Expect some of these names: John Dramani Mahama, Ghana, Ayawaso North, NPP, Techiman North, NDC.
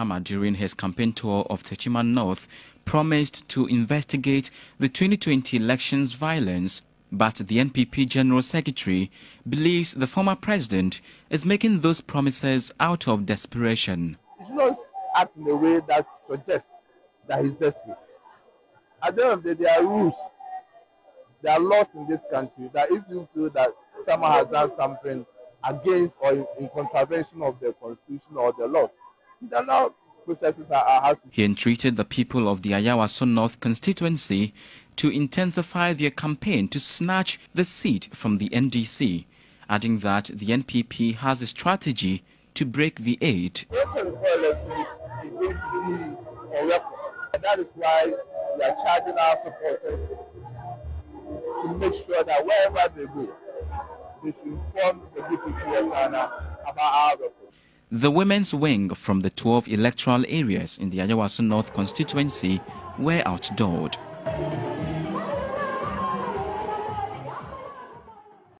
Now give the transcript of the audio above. Mahama, during his campaign tour of Techiman North, promised to investigate the 2020 election's violence, but the NPP General Secretary believes the former president is making those promises out of desperation. He should not act in a way that suggests that he's desperate. At the end of the day, there are rules, there are laws in this country that if you feel that someone has done something against or in contravention of the constitution or the law, the law processes are has to. He entreated the people of the Ayawaso North constituency to intensify their campaign to snatch the seat from the NDC, adding that the NPP has a strategy to break the aid. That is why we are charging our supporters to make sure that wherever they go, they should inform the people of Ghana about our records. The women's wing from the 12 electoral areas in the Ayawaso North constituency were outdoored.